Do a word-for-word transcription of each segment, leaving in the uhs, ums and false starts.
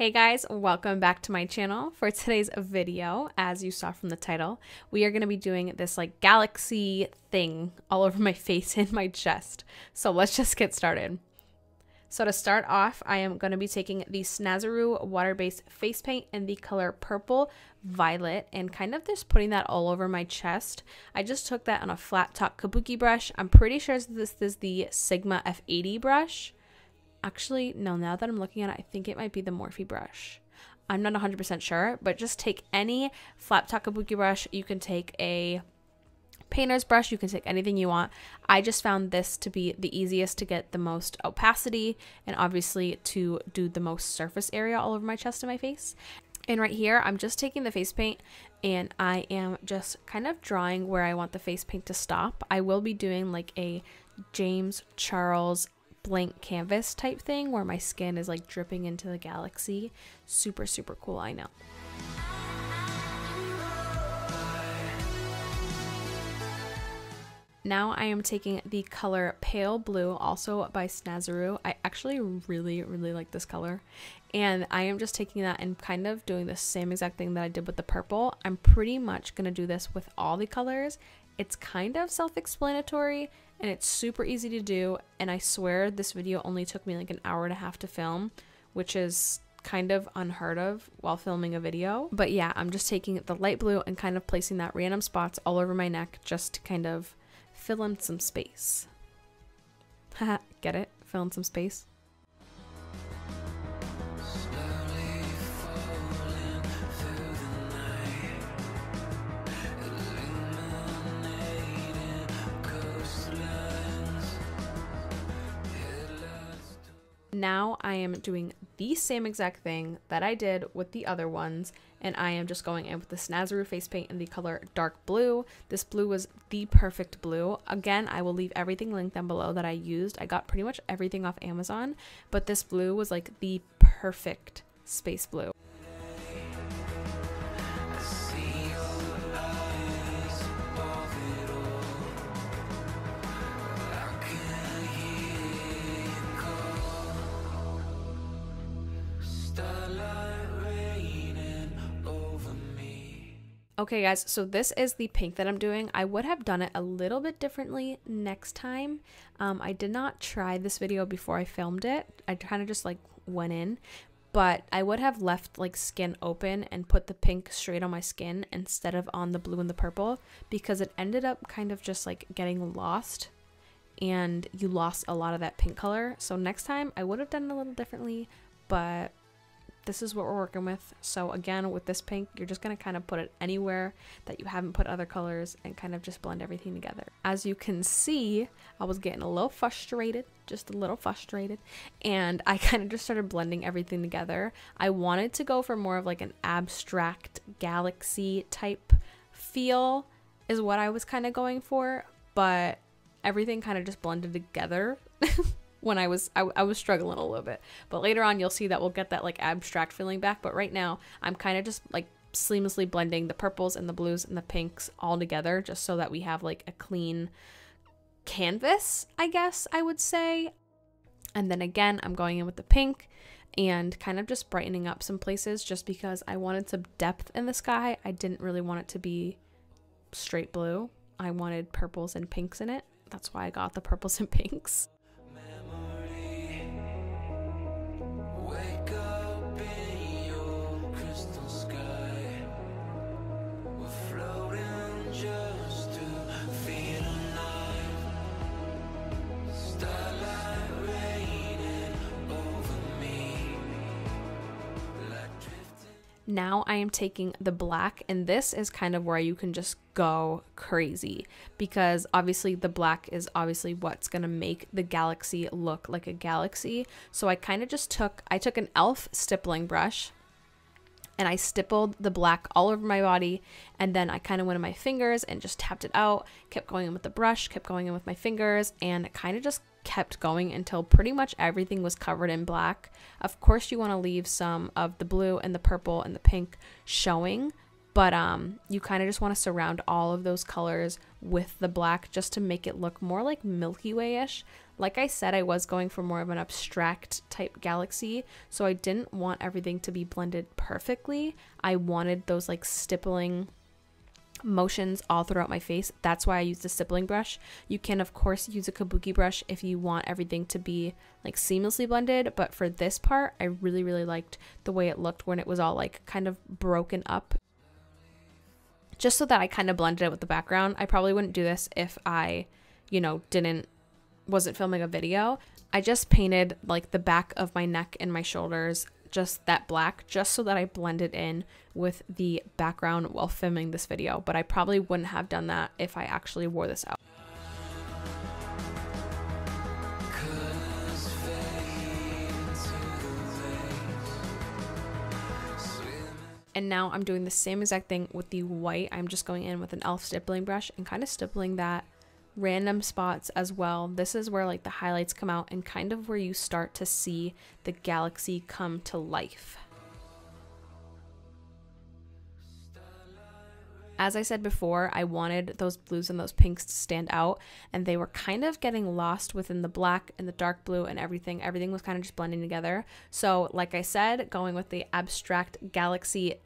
Hey guys, welcome back to my channel. For today's video, as you saw from the title, we are going to be doing this like galaxy thing all over my face and my chest. So let's just get started. So to start off, I am going to be taking the Snazaroo water-based face paint in the color Purple Violet and kind of just putting that all over my chest. I just took that on a flat top kabuki brush. I'm pretty sure this is the Sigma F eighty brush. Actually, no, now that I'm looking at it, I think it might be the Morphe brush. I'm not one hundred percent sure, but just take any flat top kabuki brush. You can take a painter's brush. You can take anything you want. I just found this to be the easiest to get the most opacity and obviously to do the most surface area all over my chest and my face. And right here, I'm just taking the face paint and I am just kind of drawing where I want the face paint to stop. I will be doing like a James Charles blank canvas type thing where my skin is like dripping into the galaxy. Super, super cool, I know. Now I am taking the color Pale Blue, also by Snazaroo. I actually really, really like this color. And I am just taking that and kind of doing the same exact thing that I did with the purple. I'm pretty much going to do this with all the colors. It's kind of self-explanatory and it's super easy to do. And I swear this video only took me like an hour and a half to film, which is kind of unheard of while filming a video. But yeah, I'm just taking the light blue and kind of placing that random spots all over my neck just to kind of fill in some space. Haha, get it? Fill in some space. Now I am doing the same exact thing that I did with the other ones, and I am just going in with the Snazaroo face paint in the color Dark Blue. This blue was the perfect blue. Again, I will leave everything linked down below that I used. I got pretty much everything off Amazon, but this blue was like the perfect space blue. Okay guys, so this is the pink that I'm doing. I would have done it a little bit differently next time. Um, I did not try this video before I filmed it. I kind of just like went in, but I would have left like skin open and put the pink straight on my skin instead of on the blue and the purple, because it ended up kind of just like getting lost and you lost a lot of that pink color. So next time I would have done it a little differently, but this is what we're working with. So again, with this pink, you're just going to kind of put it anywhere that you haven't put other colors and kind of just blend everything together. As you can see, I was getting a little frustrated, just a little frustrated, and I kind of just started blending everything together. I wanted to go for more of like an abstract galaxy type feel is what I was kind of going for, but everything kind of just blended together. When I was, I, I was struggling a little bit, but later on you'll see that we'll get that like abstract feeling back. But right now I'm kind of just like seamlessly blending the purples and the blues and the pinks all together just so that we have like a clean canvas, I guess I would say. And then again, I'm going in with the pink and kind of just brightening up some places just because I wanted some depth in the sky. I didn't really want it to be straight blue. I wanted purples and pinks in it. That's why I got the purples and pinks. Now I am taking the black, and this is kind of where you can just go crazy, because obviously the black is obviously what's going to make the galaxy look like a galaxy. So I kind of just took, I took an elf stippling brush and I stippled the black all over my body, and then I kind of went in my fingers and just tapped it out, kept going in with the brush, kept going in with my fingers, and kind of just kept going until pretty much everything was covered in black. Of course you want to leave some of the blue and the purple and the pink showing, but um you kind of just want to surround all of those colors with the black just to make it look more like Milky Way-ish, Like I said, I was going for more of an abstract type galaxy, so I didn't want everything to be blended perfectly. I wanted those like stippling motions all throughout my face. That's why I used the stippling brush. You can of course use a kabuki brush if you want everything to be like seamlessly blended, but for this part I really really liked the way it looked when it was all like kind of broken up, just so that I kind of blended it with the background. I probably wouldn't do this if I, you know, didn't wasn't filming a video. I just painted like the back of my neck and my shoulders just that black, just so that I blend it in with the background while filming this video, but I probably wouldn't have done that if I actually wore this out. And now I'm doing the same exact thing with the white. I'm just going in with an e l f stippling brush and kind of stippling that random spots as well. This is where like the highlights come out and kind of where you start to see the galaxy come to life. As I said before, I wanted those blues and those pinks to stand out, and they were kind of getting lost within the black and the dark blue and everything. Everything was kind of just blending together. So like I said, going with the abstract galaxy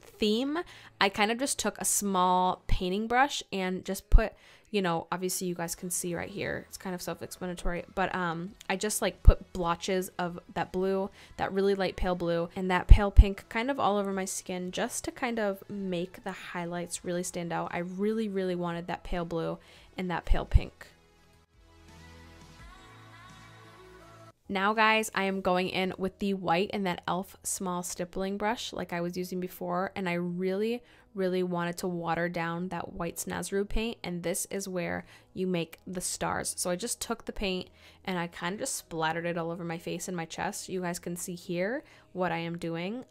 theme, I kind of just took a small painting brush and just put, you know, obviously you guys can see right here, it's kind of self-explanatory, but um, I just like put blotches of that blue, that really light pale blue, and that pale pink kind of all over my skin, just to kind of make the highlights really stand out. I really, really wanted that pale blue and that pale pink. Now guys, I am going in with the white and that e l f small stippling brush like I was using before, and I really, really wanted to water down that white Snazaroo paint, and this is where you make the stars. So I just took the paint and I kind of just splattered it all over my face and my chest. You guys can see here what I am doing.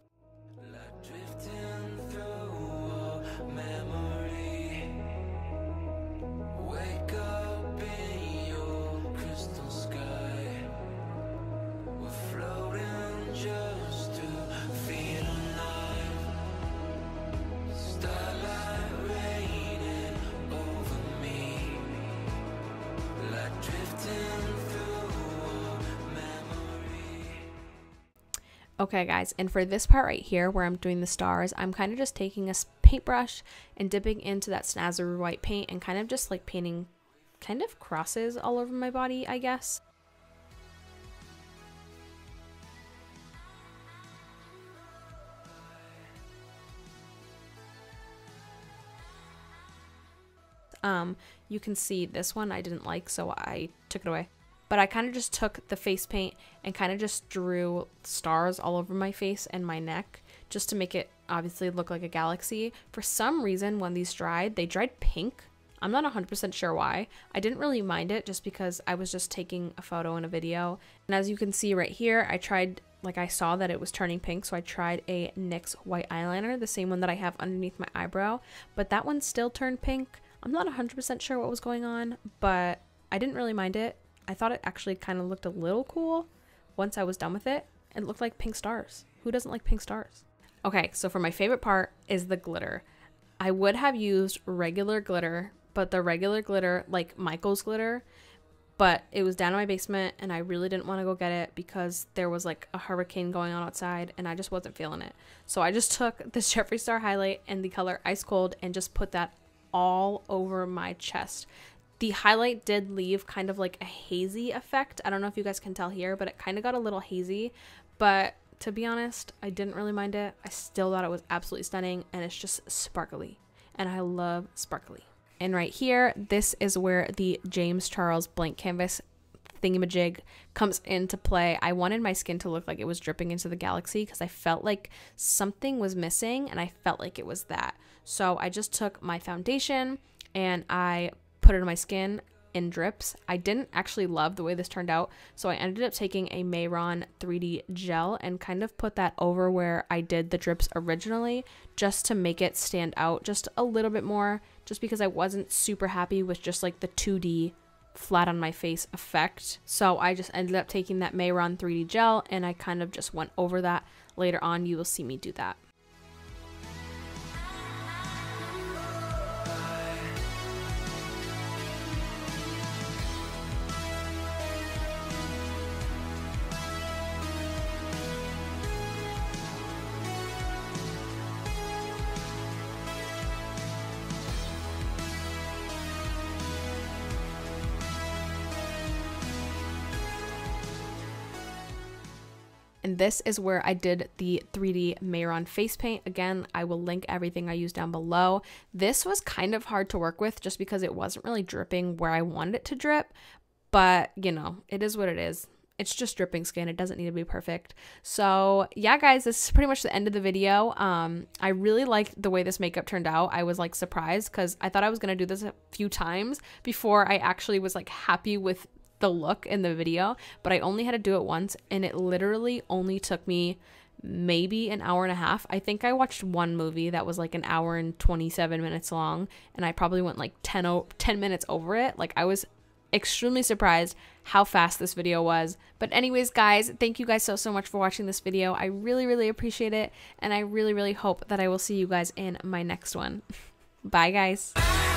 Okay guys, and for this part right here where I'm doing the stars, I'm kind of just taking a paintbrush and dipping into that Snazaroo white paint and kind of just like painting kind of crosses all over my body, I guess. Um, you can see this one I didn't like, so I took it away. But I kind of just took the face paint and kind of just drew stars all over my face and my neck, just to make it obviously look like a galaxy. For some reason, when these dried, they dried pink. I'm not one hundred percent sure why. I didn't really mind it just because I was just taking a photo and a video. And as you can see right here, I tried, like I saw that it was turning pink, so I tried a nix white eyeliner, the same one that I have underneath my eyebrow, but that one still turned pink. I'm not one hundred percent sure what was going on, but I didn't really mind it. I thought it actually kind of looked a little cool once I was done with it. It looked like pink stars. Who doesn't like pink stars? Okay, so for my favorite part is the glitter. I would have used regular glitter, but the regular glitter, like Michael's glitter, but it was down in my basement and I really didn't want to go get it because there was like a hurricane going on outside and I just wasn't feeling it. So I just took this Jeffree Star highlight and the color Ice Cold and just put that all over my chest. The highlight did leave kind of like a hazy effect. I don't know if you guys can tell here, but it kind of got a little hazy. But to be honest, I didn't really mind it. I still thought it was absolutely stunning, and it's just sparkly. And I love sparkly. And right here, this is where the James Charles blank canvas thingamajig comes into play. I wanted my skin to look like it was dripping into the galaxy because I felt like something was missing, and I felt like it was that. So I just took my foundation and I put it on my skin in drips. I didn't actually love the way this turned out, so I ended up taking a Mehron three D gel and kind of put that over where I did the drips originally, just to make it stand out just a little bit more, just because I wasn't super happy with just like the two D flat on my face effect. So I just ended up taking that Mehron three D gel and I kind of just went over that. Later on you will see me do that. And this is where I did the three D Mehron face paint. Again, I will link everything I use down below. This was kind of hard to work with just because it wasn't really dripping where I wanted it to drip, but you know, it is what it is. It's just dripping skin. It doesn't need to be perfect. So yeah, guys, this is pretty much the end of the video. Um, I really liked the way this makeup turned out. I was like surprised because I thought I was going to do this a few times before I actually was like happy with the look in the video, but I only had to do it once and it literally only took me maybe an hour and a half. I think I watched one movie that was like an hour and twenty-seven minutes long and I probably went like ten, ten minutes over it. Like I was extremely surprised how fast this video was. But anyways, guys, thank you guys so so much for watching this video. I really really appreciate it and I really really hope that I will see you guys in my next one. Bye guys.